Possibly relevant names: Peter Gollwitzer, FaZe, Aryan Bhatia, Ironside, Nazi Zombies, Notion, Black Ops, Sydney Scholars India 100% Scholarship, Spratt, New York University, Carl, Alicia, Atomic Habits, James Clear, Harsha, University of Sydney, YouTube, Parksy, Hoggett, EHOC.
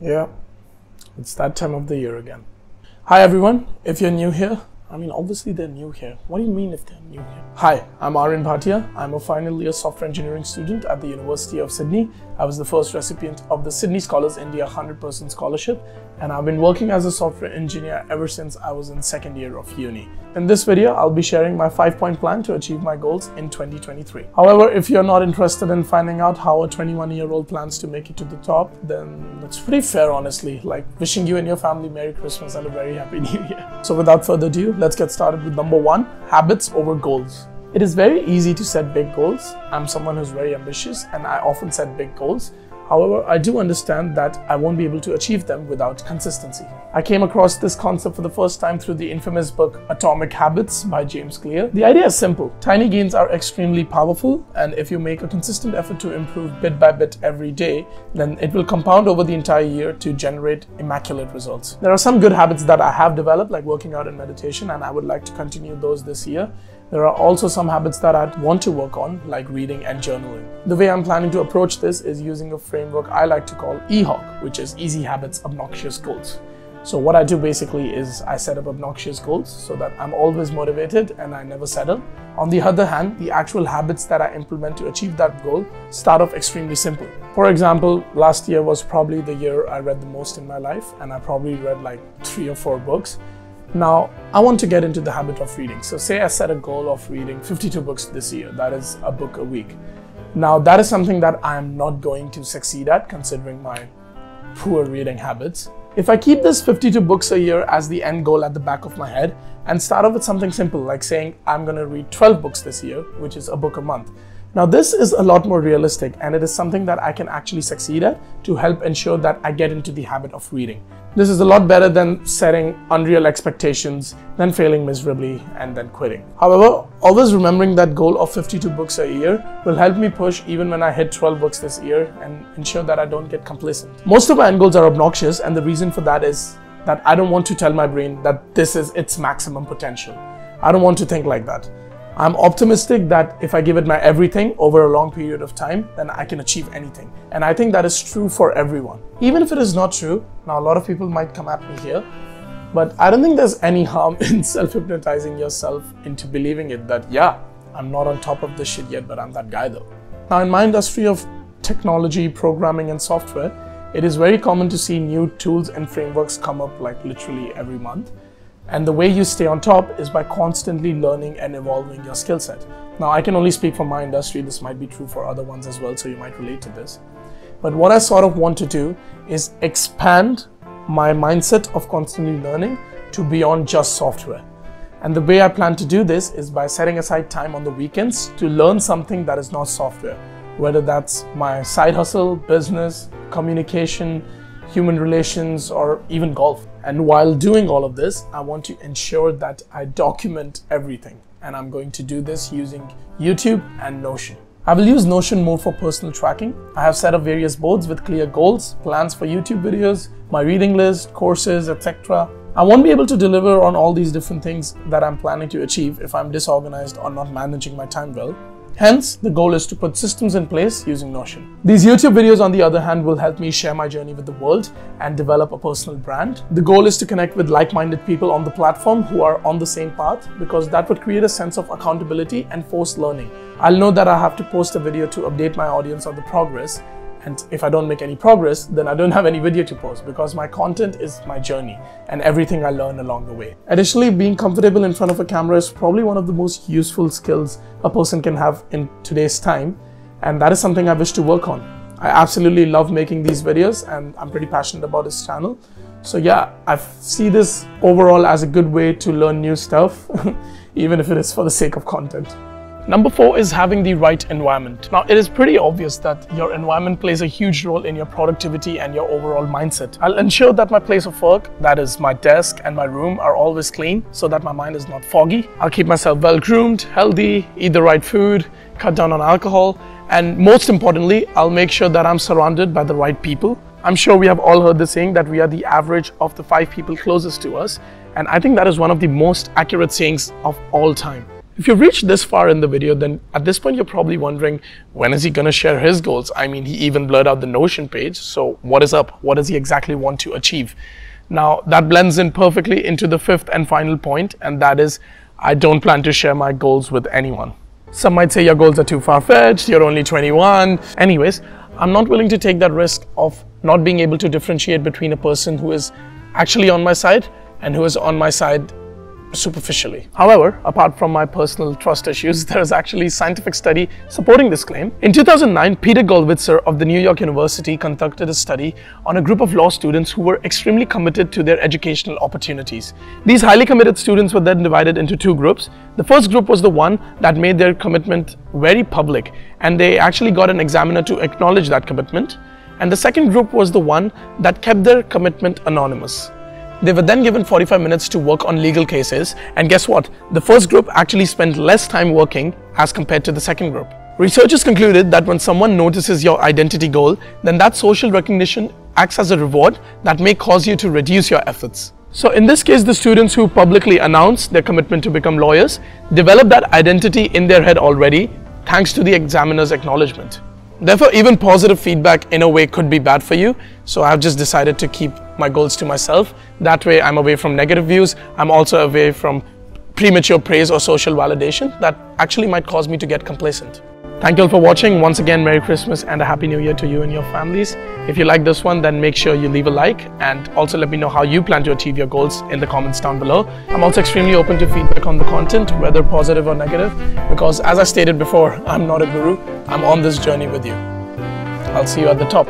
Yeah, it's that time of the year again. Hi everyone, if you're new here, I mean obviously they're new here. What do you mean if they're new here? Hi, I'm Aryan Bhatia. I'm a final year software engineering student at the University of Sydney. I was the first recipient of the Sydney Scholars India 100% Scholarship, and I've been working as a software engineer ever since I was in second year of uni. In this video, I'll be sharing my 5-point plan to achieve my goals in 2023. However, if you're not interested in finding out how a 21-year-old plans to make it to the top, then that's pretty fair, honestly. Like wishing you and your family Merry Christmas and a very Happy New Year. So without further ado, let's get started with number 1, habits over goals. It is very easy to set big goals. I'm someone who's very ambitious and I often set big goals. However, I do understand that I won't be able to achieve them without consistency. I came across this concept for the first time through the infamous book Atomic Habits by James Clear. The idea is simple. Tiny gains are extremely powerful, and if you make a consistent effort to improve bit by bit every day, then it will compound over the entire year to generate immaculate results. There are some good habits that I have developed, like working out and meditation, and I would like to continue those this year. There are also some habits that I want to work on, like reading and journaling. The way I'm planning to approach this is using a framework I like to call EHOC, which is Easy Habits, Obnoxious Goals. So what I do basically is I set up obnoxious goals so that I'm always motivated and I never settle. On the other hand, the actual habits that I implement to achieve that goal start off extremely simple. For example, last year was probably the year I read the most in my life, and I probably read like 3 or 4 books. Now, I want to get into the habit of reading. So say I set a goal of reading 52 books this year, that is a book a week. Now, that is something that I am not going to succeed at considering my poor reading habits. If I keep this 52 books a year as the end goal at the back of my head and start off with something simple like saying I'm going to read 12 books this year, which is a book a month. Now, this is a lot more realistic, and it is something that I can actually succeed at to help ensure that I get into the habit of reading. This is a lot better than setting unreal expectations, then failing miserably, and then quitting. However, always remembering that goal of 52 books a year will help me push even when I hit 12 books this year and ensure that I don't get complacent. Most of my end goals are obnoxious, and the reason for that is that I don't want to tell my brain that this is its maximum potential. I don't want to think like that. I'm optimistic that if I give it my everything over a long period of time, then I can achieve anything. And I think that is true for everyone. Even if it is not true, now a lot of people might come at me here, but I don't think there's any harm in self-hypnotizing yourself into believing it that, yeah, I'm not on top of this shit yet, but I'm that guy though. Now in my industry of technology, programming and software, it is very common to see new tools and frameworks come up like literally every month. And the way you stay on top is by constantly learning and evolving your skill set. Now, I can only speak for my industry. This might be true for other ones as well, so you might relate to this. But what I sort of want to do is expand my mindset of constantly learning to beyond just software. And the way I plan to do this is by setting aside time on the weekends to learn something that is not software, whether that's my side hustle, business, communication, human relations, or even golf. And while doing all of this, I want to ensure that I document everything. And I'm going to do this using YouTube and Notion. I will use Notion more for personal tracking. I have set up various boards with clear goals, plans for YouTube videos, my reading list, courses, etc. I won't be able to deliver on all these different things that I'm planning to achieve if I'm disorganized or not managing my time well. Hence, the goal is to put systems in place using Notion. These YouTube videos, on the other hand, will help me share my journey with the world and develop a personal brand. The goal is to connect with like-minded people on the platform who are on the same path, because that would create a sense of accountability and forced learning. I'll know that I have to post a video to update my audience on the progress, and if I don't make any progress, then I don't have any video to post, because my content is my journey and everything I learn along the way. Additionally, being comfortable in front of a camera is probably one of the most useful skills a person can have in today's time, and that is something I wish to work on. I absolutely love making these videos and I'm pretty passionate about this channel. So yeah, I see this overall as a good way to learn new stuff, even if it is for the sake of content. Number 4 is having the right environment. Now, it is pretty obvious that your environment plays a huge role in your productivity and your overall mindset. I'll ensure that my place of work, that is my desk and my room, are always clean so that my mind is not foggy. I'll keep myself well-groomed, healthy, eat the right food, cut down on alcohol, and most importantly, I'll make sure that I'm surrounded by the right people. I'm sure we have all heard the saying that we are the average of the 5 people closest to us, and I think that is one of the most accurate sayings of all time. If you've reached this far in the video, then at this point, you're probably wondering, when is he going to share his goals? I mean, he even blurred out the Notion page. So what is up? What does he exactly want to achieve? Now, that blends in perfectly into the fifth and final point, and that is, I don't plan to share my goals with anyone. Some might say your goals are too far-fetched, you're only 21. Anyways, I'm not willing to take that risk of not being able to differentiate between a person who is actually on my side and who is on my side superficially. However, apart from my personal trust issues, there is actually a scientific study supporting this claim. In 2009, Peter Gollwitzer of the New York University conducted a study on a group of law students who were extremely committed to their educational opportunities. These highly committed students were then divided into two groups. The first group was the one that made their commitment very public, and they actually got an examiner to acknowledge that commitment. And the second group was the one that kept their commitment anonymous. They were then given 45 minutes to work on legal cases, and guess what? The first group actually spent less time working as compared to the second group. Researchers concluded that when someone notices your identity goal, then that social recognition acts as a reward that may cause you to reduce your efforts. So in this case, the students who publicly announced their commitment to become lawyers developed that identity in their head already, thanks to the examiner's acknowledgement. Therefore, even positive feedback in a way could be bad for you. So I've just decided to keep my goals to myself. That way I'm away from negative views. I'm also away from premature praise or social validation that actually might cause me to get complacent. Thank you all for watching. Once again, Merry Christmas and a Happy New Year to you and your families. If you like this one, then make sure you leave a like, and also let me know how you plan to achieve your goals in the comments down below. I'm also extremely open to feedback on the content, whether positive or negative, because as I stated before, I'm not a guru. I'm on this journey with you. I'll see you at the top.